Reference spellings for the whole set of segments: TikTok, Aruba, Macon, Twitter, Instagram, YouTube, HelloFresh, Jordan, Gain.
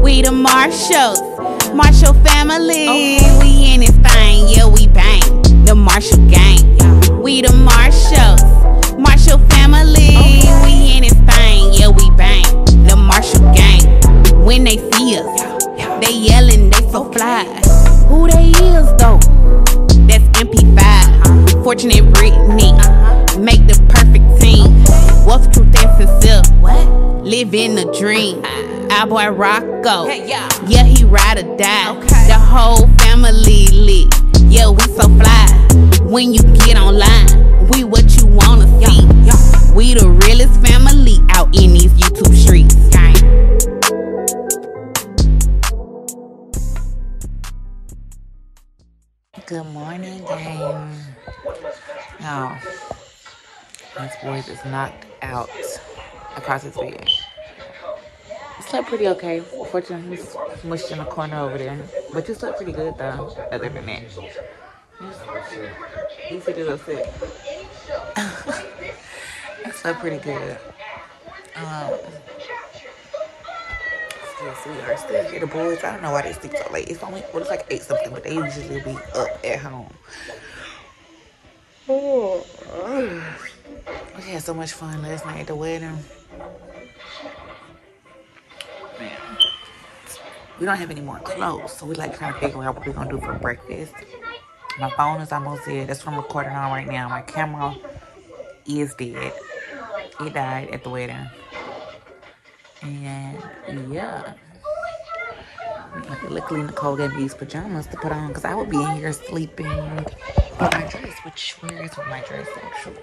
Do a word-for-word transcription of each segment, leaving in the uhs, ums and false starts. We the Marshalls, Marshall family. Okay. We in this thing, yeah, we bang. The Marshall gang. Yeah. We the Marshalls, Marshall family. Okay. We in this thing, yeah, we bang. The Marshall gang. When they see us, yeah, yeah, they yelling, they so fly. Who they is though? That's M P five. Uh-huh. Fortunate Britney, uh-huh, make the perfect team. Okay. What's truth and sincere? What? Live in the dream. Our boy Rocco, hey, yeah. yeah, he ride or die. Okay. The whole family lit, yeah, we so fly. When you get online, we what you wanna see. Yeah. Yeah. We the realest family out in these YouTube streets. Gain. Good morning, gang. Now, these boys is knocked out across his bed. You slept pretty okay. Fortunately, he's smushed in the corner over there. But you slept pretty good, though, other than that. You said it was sick. I slept pretty good. Um, yes, we are still here. The boys, I don't know why they sleep so late. It's only, well, it's like eight something, but they usually be up at home. Oh, we had so much fun last night at the wedding. We don't have any more clothes, so we like trying to figure out what we're gonna do for breakfast. My phone is almost dead. That's what I'm recording on right now. My camera is dead. It died at the wedding. And yeah. Luckily, Nicole gave me these pajamas to put on because I would be in here sleeping with my dress, which where is my dress actually?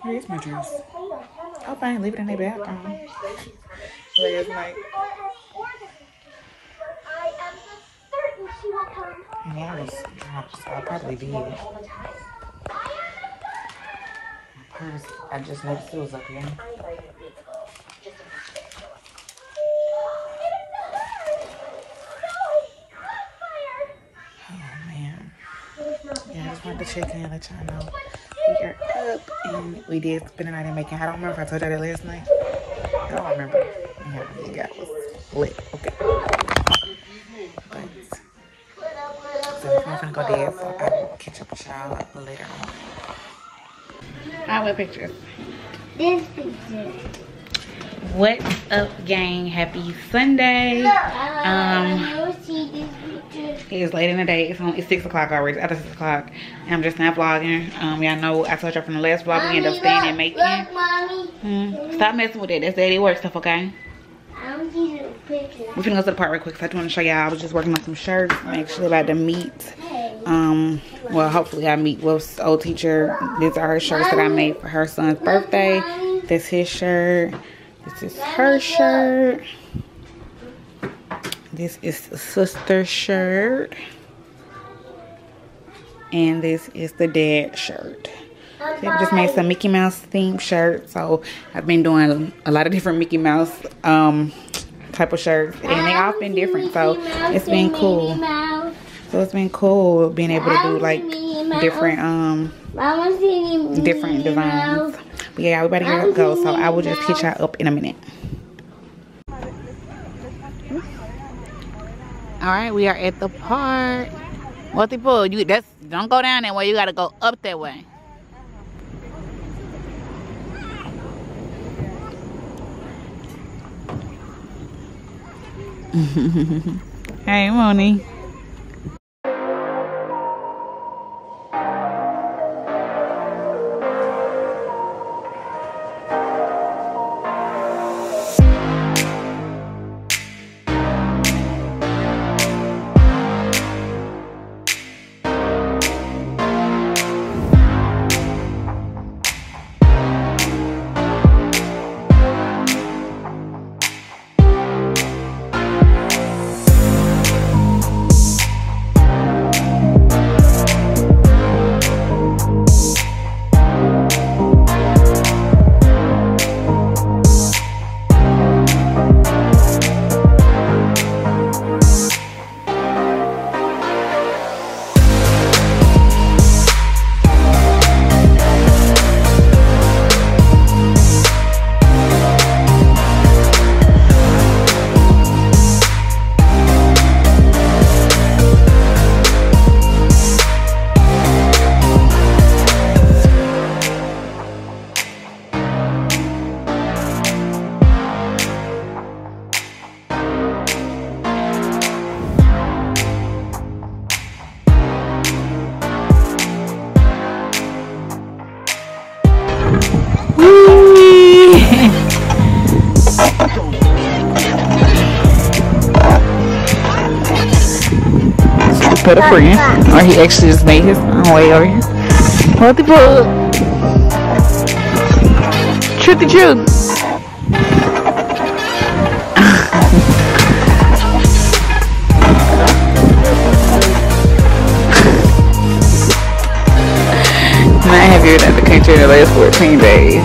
Where is my dress? Oh, fine. Leave it in their bathroom. Last night. And I was drunk, so I probably did. My purse, I just noticed it was up here. Oh, man. Yeah, I just wanted to check in and let y'all know. We are up and we did spend the night in Macon. I don't remember if I told you that last night. I don't remember. Yeah, you got was lit. Okay. But so I'm gonna go dance, so I will catch up with y'all later on. Alright, what picture? This picture. What's up, gang? Happy Sunday. Look, I um, never see this picture. It is late in the day. It's on, it's six o'clock already. It's after six o'clock. I'm just not vlogging. Um, y'all know I told y'all from the last vlog we ended up staying and making. Look, mommy. Mm. Stop messing with it. That's daily work stuff, okay? I don't see the picture. We're gonna go to the park real quick. So I just want to show y'all. I was just working on some shirts. I'm actually about to meet. Um, well, hopefully I meet Wolf's old teacher. These are her shirts that I made for her son's birthday. That's his shirt. This is her shirt. This is the sister shirt. And this is the dad shirt. So I just made some Mickey Mouse themed shirts. So I've been doing a lot of different Mickey Mouse um, type of shirts. And they all been different. So it's been cool. So it's been cool being able to do like different, um, different designs. But yeah, we about to go, so I will just hit y'all up in a minute. Alright, we are at the park. What's the pool? You that's don't go down that way, you gotta go up that way. Hey, Moni. put a friend, or he actually just made his own way over here. What the fuck? Truth the truth. Not happier than the country in the last fourteen days.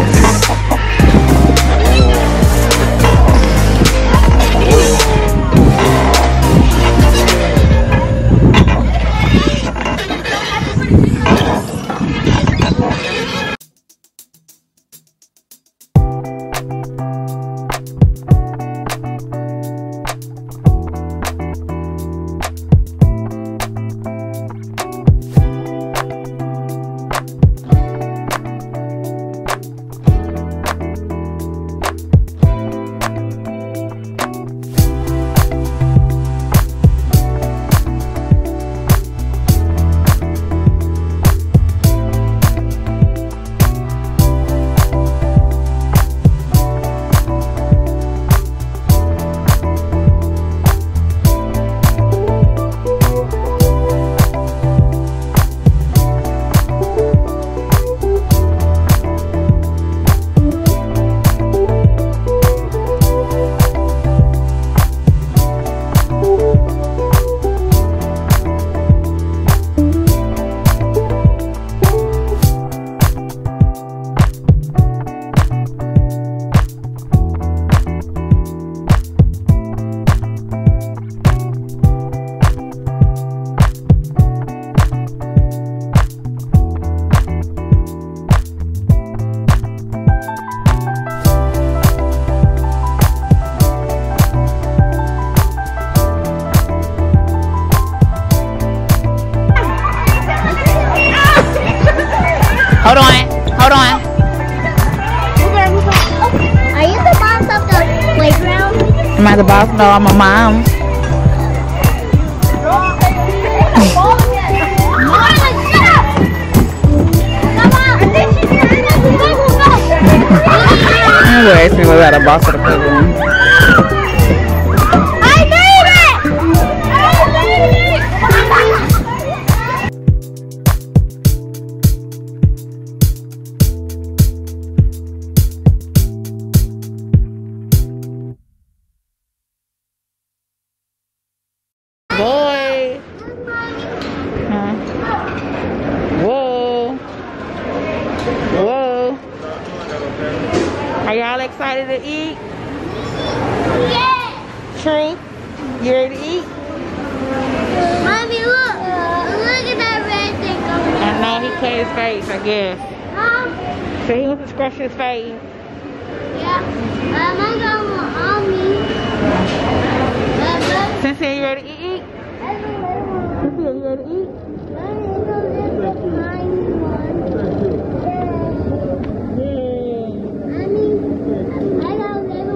Hold on, hold on. Move on, move on. Are you the boss of the playground? Am I the boss? No, I'm a mom. You asked me whether I was the boss of the playground. I made it! I made it! His face. Yeah. Um, I got one on me. Cynthia, you ready to eat? Cynthia, you ready to eat? I got little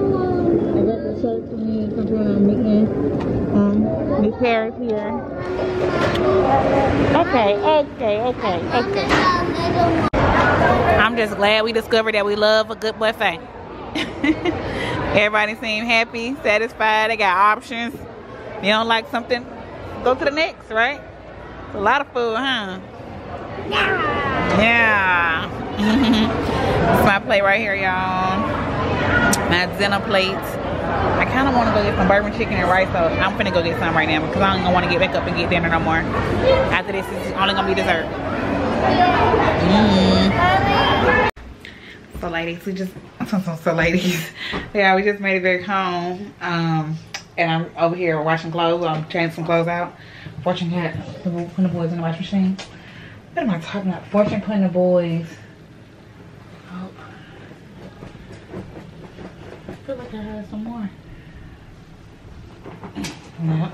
one. I got the shirt for me because we're not meeting. Um, Miss Harris here. Okay, okay, okay, okay. I I'm just glad we discovered that we love a good buffet. Everybody seemed happy, satisfied, they got options. You don't like something, go to the next, right? It's a lot of food, huh? Yeah. Yeah. It's my plate right here, y'all. My dinner plate. I kind of want to go get some bourbon chicken and rice, so I'm finna go get some right now because I don't want to get back up and get dinner no more. After this, it's only going to be dessert. Mm. So ladies, we just so ladies, yeah, we just made it back home, um, and I'm over here washing clothes. I'm changing some clothes out. Fortune got the putting the boys in the washing machine. What am I talking about? Fortune putting the boys. Oh, I feel like I heard some more. No.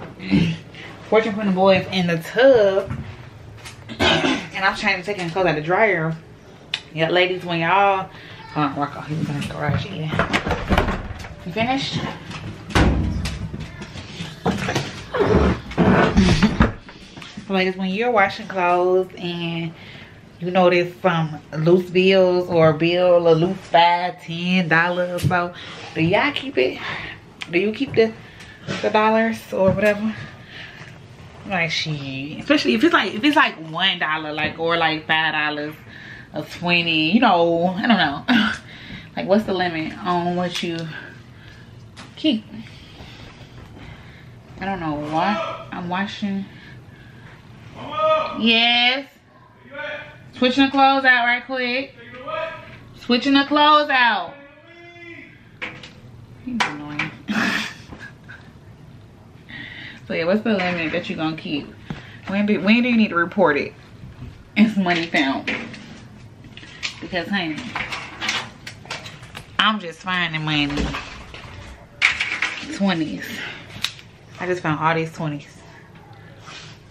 Fortune putting the boys in the tub. And I'm trying to take and clothes out of the dryer. Yeah, ladies, when y'all uh, rock off, he was in the garage. Yeah, you finished? So, ladies, when you're washing clothes and you notice some um, loose bills or a bill, a loose five, ten dollars, so do y'all keep it? Do you keep the the dollars or whatever? Like, she, especially if it's like if it's like one dollar, like, or like five dollars, or twenty. You know, I don't know. Like, what's the limit on what you keep? I don't know why I'm watching. Yes. Switching the clothes out right quick. Switching the clothes out. He's annoying. So yeah, what's the limit that you're gonna keep? When do, when do you need to report it? It's money found. Because honey, I'm just finding money. twenties. I just found all these twenties.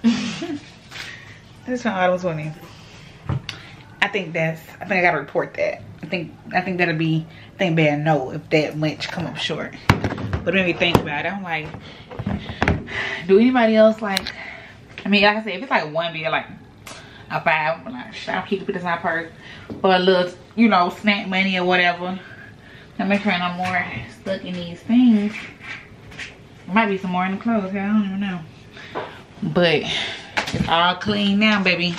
I just found all those twenties. I think that's, I think I gotta report that. I think, I think that'll be, I think better know if that much come up short. But when we think about it, I'm like, do anybody else like, I mean, like I said, if it's like one bill, like a five, I'm like, shit, I'll keep it in my purse. Or a little, you know, snack money or whatever. I make sure I'm more stuck in these things. There might be some more in the clothes, yeah, I don't even know. But it's all clean now, baby.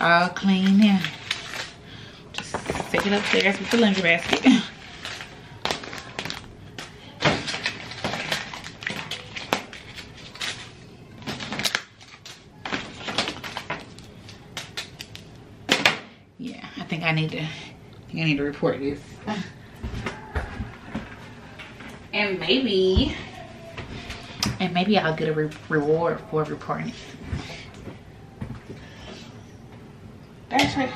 All clean now. Just stick it up there. That's with the laundry basket. Yeah, I think I need to. I think I need to report this. And maybe, and maybe I'll get a re reward for reporting it. That's right.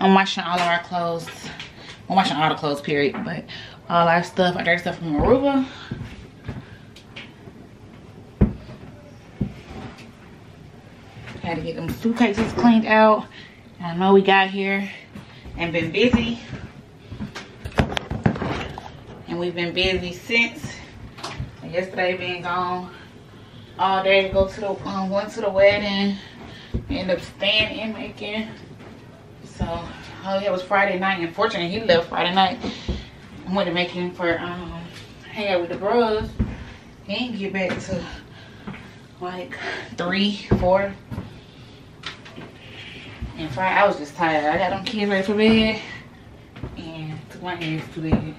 I'm washing all of our clothes. I'm washing all the clothes, period. But all our stuff, our dirty stuff from Aruba. Had to get them suitcases cleaned out. I know we got here and been busy. And we've been busy since. Yesterday being gone all day to go to the um, went to the wedding, end up staying in Macon. So oh yeah, it was Friday night. Unfortunately, he left Friday night. I went to Macon for um hang out with the bros. He didn't get back to like three, four. And Friday, I was just tired. I got them kids ready for bed and took my kids to bed.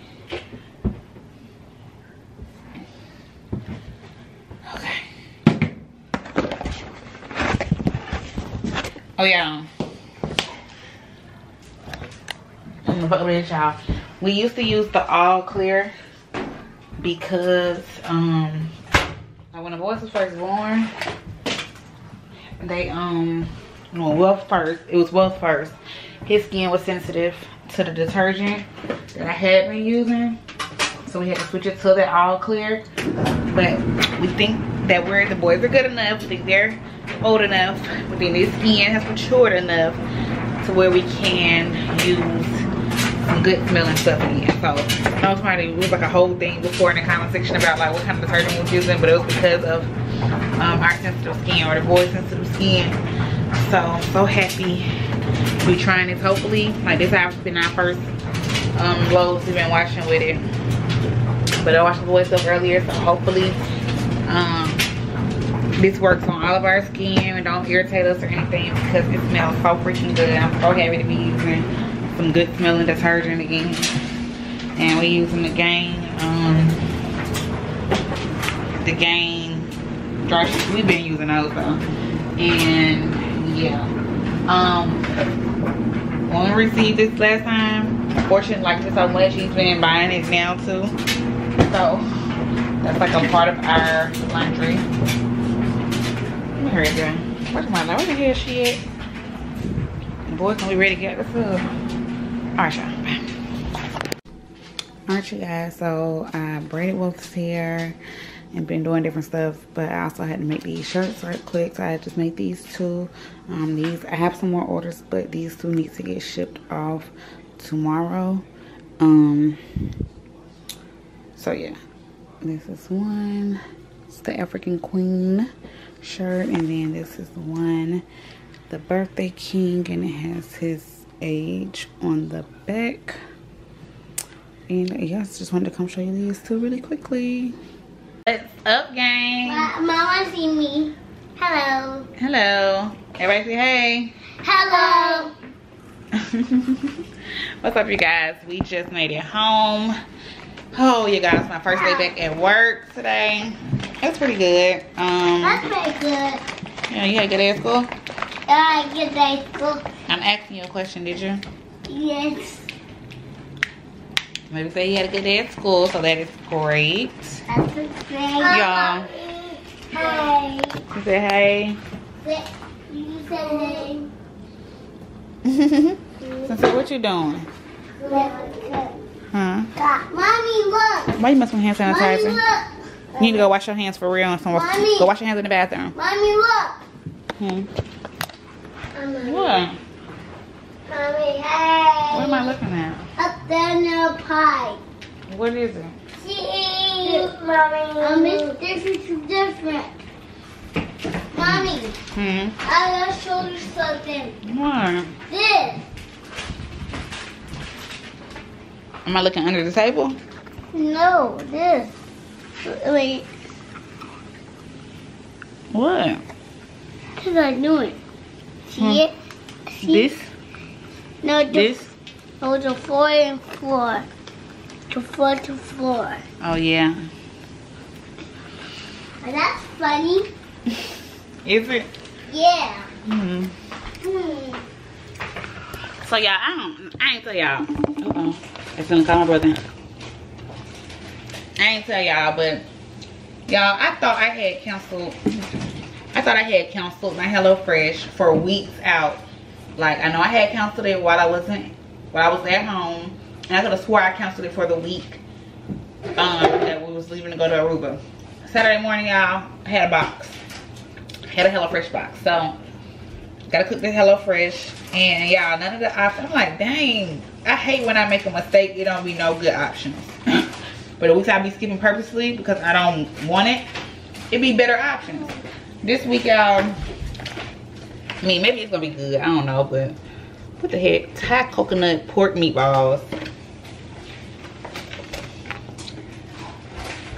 Oh yeah, I'm gonna publish y'all. We used to use the all clear because um, like when a boy was first born, they um, well, well first it was well first. His skin was sensitive to the detergent that I had been using, so we had to switch it to the all clear. But we think that we're the boys are good enough. We think they're old enough, but then their skin has matured enough to where we can use some good smelling stuff again. So I was trying to do like a whole thing before in the comment section about like what kind of detergent we was using, but it was because of um, our sensitive skin, or the boy's sensitive skin. So I'm so happy we're trying this. Hopefully, like this has been our first um, loads we've been washing with it. But I washed the boys up earlier, so hopefully um, this works on all of our skin and don't irritate us or anything, because it smells so freaking good. I'm so happy to be using some good smelling detergent again. And we're using the Gain, um, the Gain dry sheets. We've been using those though. And yeah. Um, when we received this last time, Fortune liked it so much, she's been buying it now too. So that's like a part of our laundry. Where is her? Where's my light? Where the hell she at? The boys gonna be ready to get the food. Alright, y'all. Alright, you guys. So I braided Wolf's hair and been doing different stuff, but I also had to make these shirts right quick. So I just made these two. Um, these I have some more orders, but these two need to get shipped off tomorrow. Um. So yeah, this is one. It's the African Queen shirt, and then this is the one, the Birthday King, and it has his age on the back. And yes, just wanted to come show you these two really quickly. What's up, gang? Ma Mama see me. Hello. Hello. Everybody say hey. Hello. What's up, you guys? We just made it home. Oh, you guys, my first day back at work today. It's pretty good. Um, That's pretty good. Yeah, you had a good day at school? Yeah, I had a good day at school. I'm asking you a question, did you? Yes. Maybe say you had a good day at school, so that is great. That's great. Y'all. Hey. You say hey. You say hey. So what you doing? Huh? Mommy, look. Why you must want hand sanitizer? Mommy, look. You need to go wash your hands for real. And someone Mommy. Go wash your hands in the bathroom. Mommy, look. Hmm. Mommy. What? Mommy, hey. What am I looking at? Up there in the pie. What is it? Cheese, Mommy. Um, it's different. different. Mommy. Hmm. I gotta show you something. What? This. Am I looking under the table? No, this. Wait. What? What am I doing? See hmm. it? See this? It? No, this. this? Oh, the floor and floor. The floor to floor. Oh, yeah. Oh, that's funny. Is it? Yeah. Mm-hmm. Hmm. So, y'all, I don't, I ain't tell y'all. Uh-oh. It's gonna call my brother. I ain't tell y'all, but y'all, I thought I had canceled. I thought I had canceled my HelloFresh for weeks out. Like, I know I had canceled it while I wasn't. While I was at home, and I could have swore I canceled it for the week um, that we was leaving to go to Aruba. Saturday morning, y'all, I had a box. I had a HelloFresh box. So, gotta cook the HelloFresh. And y'all, none of the options. I'm like, dang, I hate when I make a mistake. It don't be no good options. But at least I be skipping purposely because I don't want it. It be better options. This week, y'all, I mean, maybe it's gonna be good. I don't know, but... What the heck? Thai coconut pork meatballs.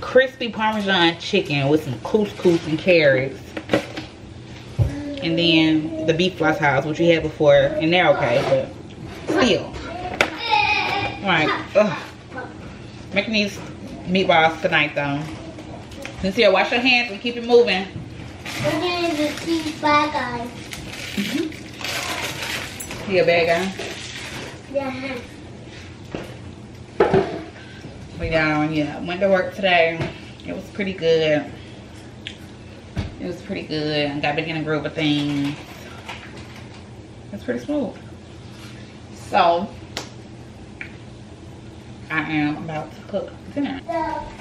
Crispy Parmesan chicken with some couscous and carrots. And then the beef floss house, which we had before. And they're okay, but still. Like, ugh. Making these meatballs tonight, though. Sincere, wash your hands and keep it moving. We're going to keep bad guys. Mm-hmm. He a bad guy? Yeah. But y'all, yeah, went to work today. It was pretty good. It was pretty good. Got back in a groove of things. It's pretty smooth. So, I am about to cook dinner. Now,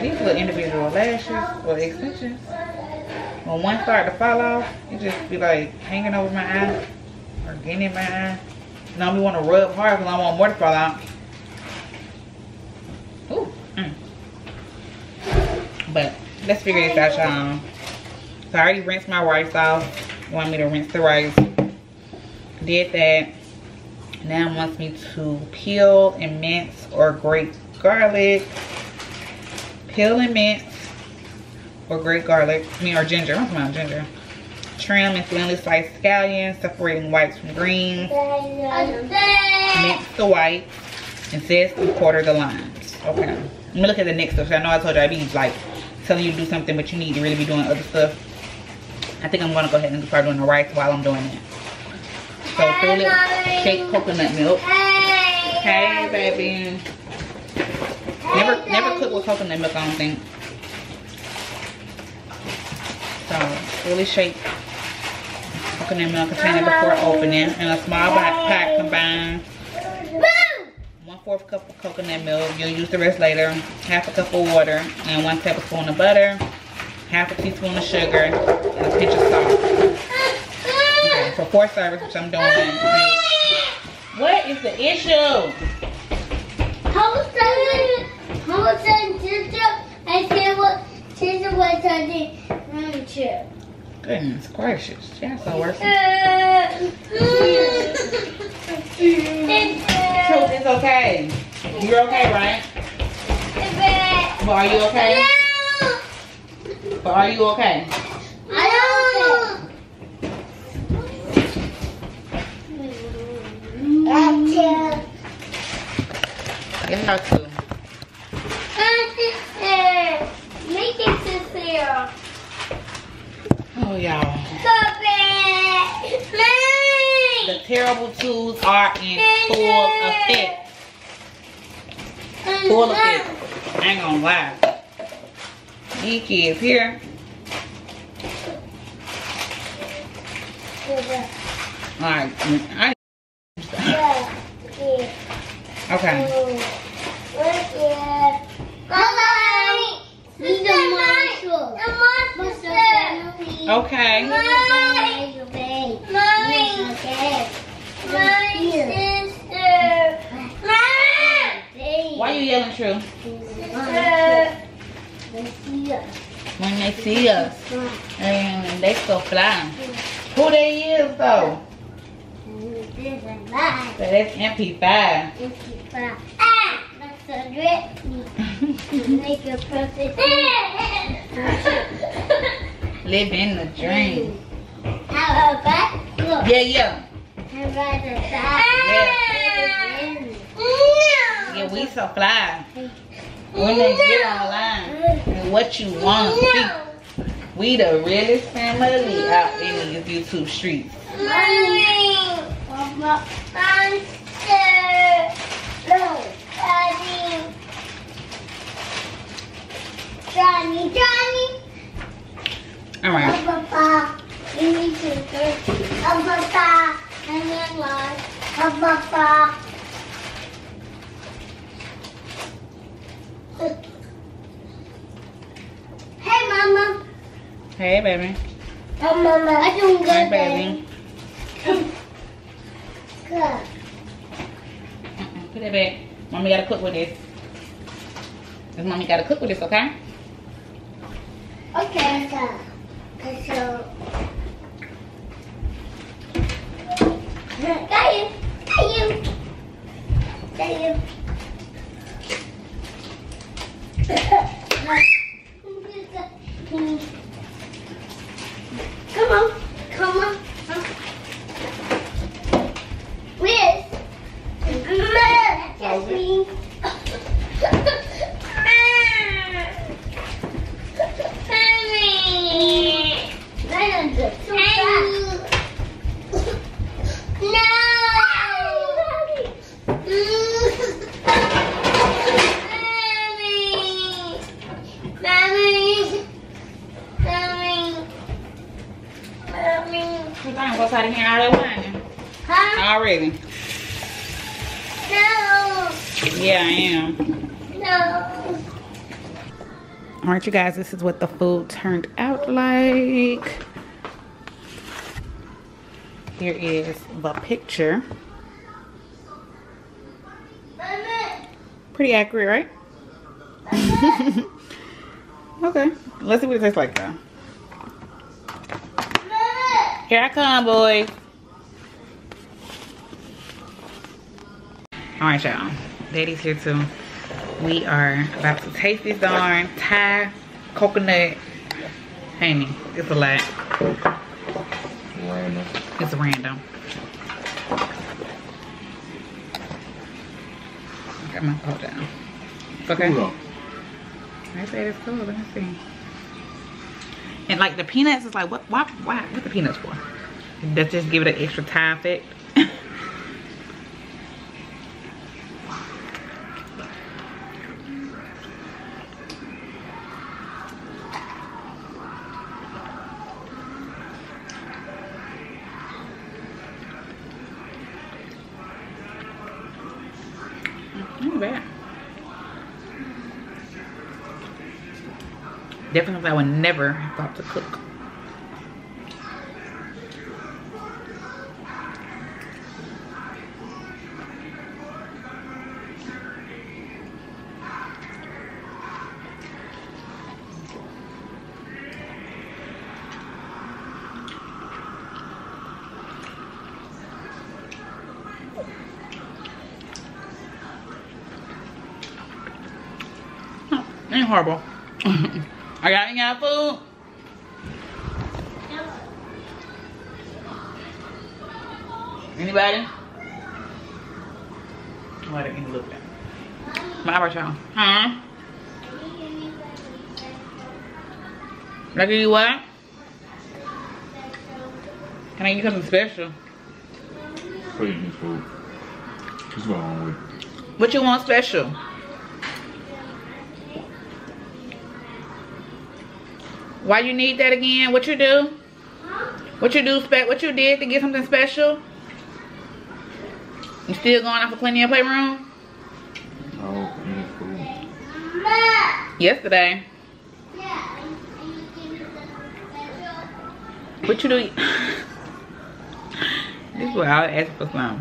these little individual lashes or extensions, when one start to fall off, it just be like hanging over my eye. Or getting in my eye. And I only want to rub hard because I want more to fall out. Ooh. Mm. But let's figure this out, y'all. So I already rinsed my rice off. You want me to rinse the rice. Did that. Now it wants me to peel and mince or grate garlic. Peel and mince or grate garlic. I mean, or ginger. I'm talking about ginger. Trim and thinly sliced scallions, separating whites from greens. Mix the whites and zest and quarter the limes. Okay, let me look at the next stuff. I know I told you I'd be like telling you to do something, but you need to really be doing other stuff. I think I'm gonna go ahead and start doing the rice while I'm doing it. So fill it, shake coconut milk. Hey, baby. Never, never cook with coconut milk. I don't think. So really shake. Coconut milk container before opening, and a small pot combined. One fourth cup of coconut milk. You'll use the rest later. Half a cup of water and one tablespoon of butter. Half a teaspoon of sugar and a pinch of salt. Okay, for four servings, which I'm doing. Right. What is the issue? Goodness gracious, that's so worth it. It's okay. You're okay, right? But are you okay? No. But are you okay? I don't know. Give her two. Make it sincere. Oh, y'all. Stop it. Please. The terrible twos are in full effect. Full effect. I ain't gonna lie. These kids here. Alright. I okay. Okay. My, my sister. My sister. Mom. Why are you yelling, True? When they see us, and they so fly. Who they is though? So that's M P five. M P five. Ah, that's a drip. Make a perfect. Living the dream. How about look? Yeah, yeah. How about the side? Yeah. Yeah, we so fly. When they get online and what you want, we, we the realest family out in these YouTube streets. Mommy. Monster. No. Johnny. Johnny. Johnny. All right. Oh, Papa, we need to get. Oh, Papa, and then what? Oh, Papa. Hey, Mama. Hey, baby. Oh, Mama. I don't good, hey, baby. Baby. Good. Put it back. Mommy gotta cook with this. Cause mommy gotta cook with this, okay? Okay. Good. So, got you, got you, got you. Come on, come on. Where's Mama? That's me. Already. No. Yeah, I am. No. All right, you guys, this is what the food turned out like. Here is the picture. Pretty accurate, right? Okay. Let's see what it tastes like, though. Here I come, boys. All right, y'all. Daddy's here too. We are about to taste this darn Thai coconut honey. It's a lot. Random. It's random. I got my coat down. It's okay. Cool. I said it's cool. Let me see. And like the peanuts is like what? Why? Why? What the peanuts for? That just give it an extra Thai effect. Definitely, I would never have thought to cook. ain't horrible. I got any kind of food? Anybody? Why didn't you look at me? My eyebrows down. Huh? Like you what? Can I eat something special? Please, food. What's going on with you? What you want special? Why you need that again? What you do? What you do? Spec? What you did to get something special? You still going off of cleaning your playroom? No, cleaning food. Yesterday. Yeah. What you do? This is what I would ask for some.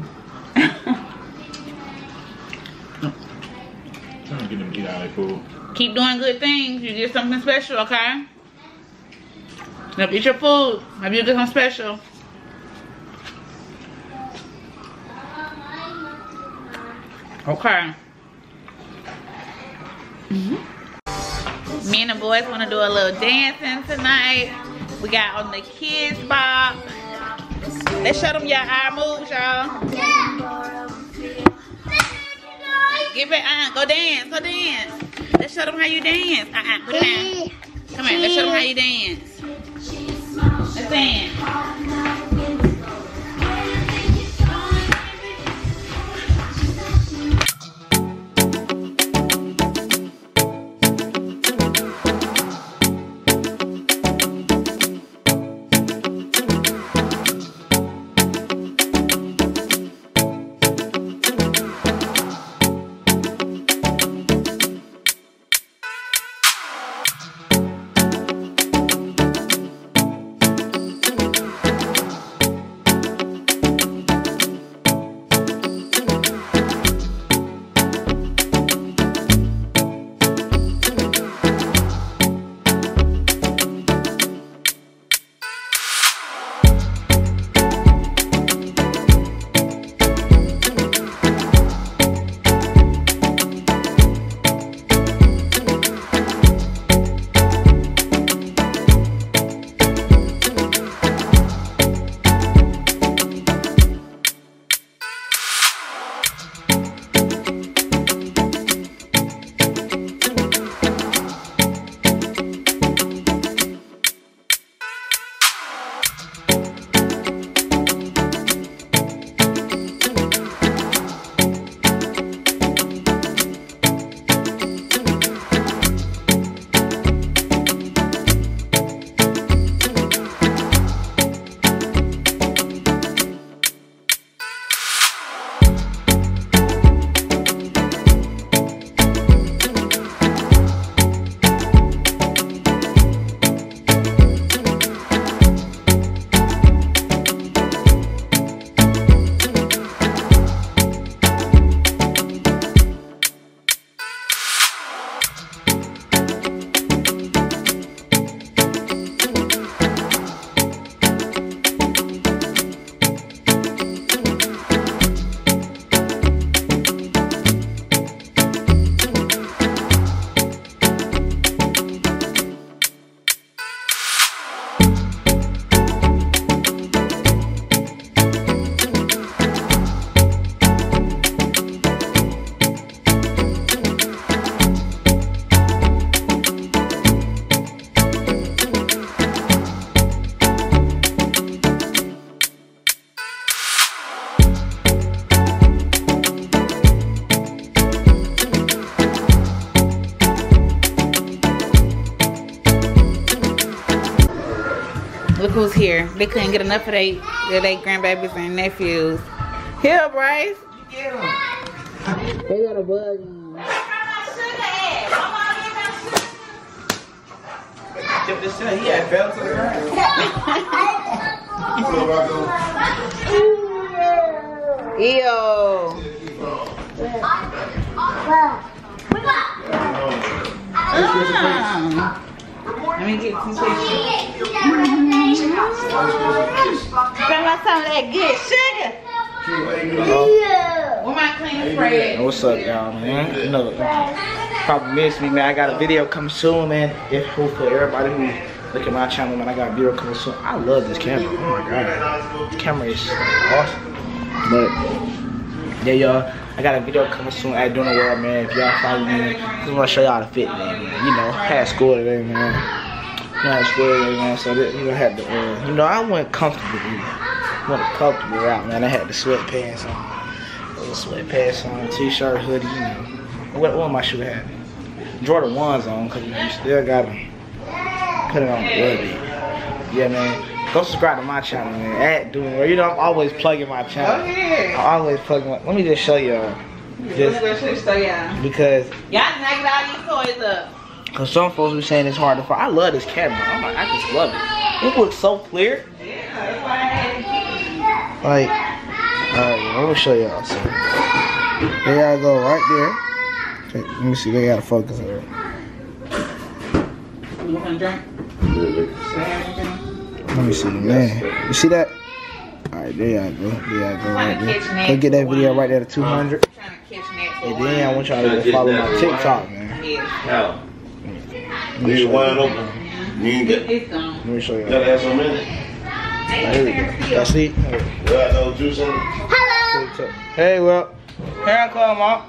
Trying to get them to eat all their food. Keep doing good things. You get something special, okay? Now eat your food. Maybe you'll get something special. Okay. Mm-hmm. Me and the boys want to do a little dancing tonight. We got on the kids bop. Let's show them your eye moves, y'all. Yeah. Give it, uh, go dance, go dance. Let's show them how you dance. Uh, uh, come here, come here. Let's show them how you dance. Let's dance. Who's here? They couldn't get enough of they, they grandbabies and nephews. Here, Bryce. Yeah. They got a bug in. Where's my sugar at? My mom gave my sugar. He had fell to the ground. Ew. Let me get some pictures. Spend my time with that good sugar. We're my clean Fred. What's up, y'all, man? You know. probably miss me, man. I got a video coming soon, man. If hopefully everybody who look at my channel, man, I got a video coming soon. I love this camera. Oh my god, this camera is awesome. But yeah, y'all, I got a video coming soon at Doing the World, man. If y'all follow me, I just want to show y'all the fit, man. You know, I had school today, man. You know, I had school today, man. So that, you know, I had the, uh, you know, I went comfortable. You know, went a comfortable route, man. I had the sweatpants on. Sweatpants on, t-shirt, hoodie, you know. What, what am I should have? Jordan ones on, cause you still gotta put it on the early. Yeah, man. Go subscribe to my channel, man. At Doing World. You know I'm always plugging my channel. Oh, yeah. I always plug my. Let me just show y'all. Just show y'all. Because y'all snagged all these toys up. Cause some folks be saying it's hard to find. I love this camera. I'm like, I just love it. It looks so clear. Yeah, that's why I had to keep it. Like. Alright, I'm gonna show y'all. So they gotta go right there. Okay, let me see. They gotta focus on it. You want to drink? Let me see, man. You see that? Alright, there y'all go. There y'all go. Right there. Go get that video right there to two hundred. And then I want y'all to go follow my TikTok, man. Yeah. Leave it wide open. Need it. Let me show y'all. Gotta have some in it. There we go. Y'all see? Hello. Hey, well, here I come, Mom.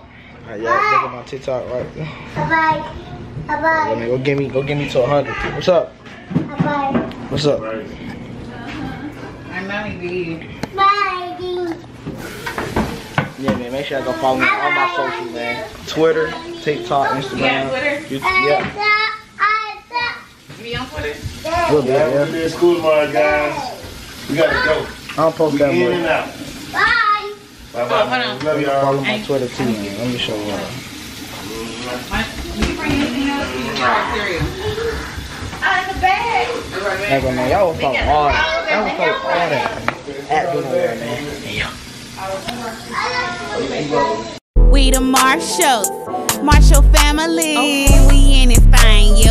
Alright, y'all, look at my TikTok right there. Bye bye. Bye bye. Go get me, go get me to a hundred. What's up? Bye bye. What's up? Bye. I'm mommy baby. Bye. Yeah, man. Make sure I go follow me on all my socials, man. Twitter, TikTok, Instagram. Yeah, Twitter. YouTube, yeah. Be on Twitter. We'll be yeah. We'll school tomorrow, guys. We gotta go. I don't post we that much. Bye. Bye bye. Oh, hold on. We follow my Twitter too, man. Let me show you. You bring anything else? Out of the bag. Hey, man, y'all will follow all that. Y'all will follow all that. At Doing the World, man. We the Marshals, Marshall family. Okay. We in it, fine.